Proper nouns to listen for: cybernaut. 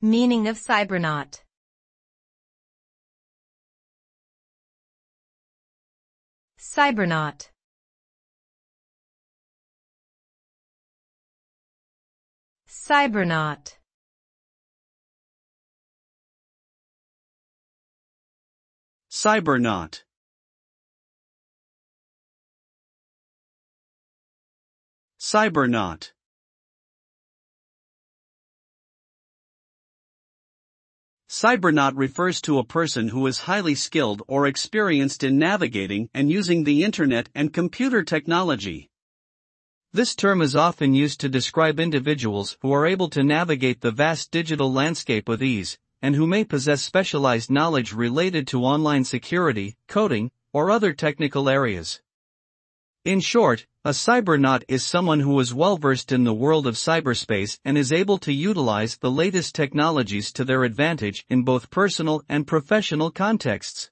Meaning of cybernaut. Cybernaut. Cybernaut. Cybernaut. Cybernaut. Cybernaut refers to a person who is highly skilled or experienced in navigating and using the internet and computer technology. This term is often used to describe individuals who are able to navigate the vast digital landscape with ease, and who may possess specialized knowledge related to online security, coding, or other technical areas. In short, a cybernaut is someone who is well-versed in the world of cyberspace and is able to utilize the latest technologies to their advantage in both personal and professional contexts.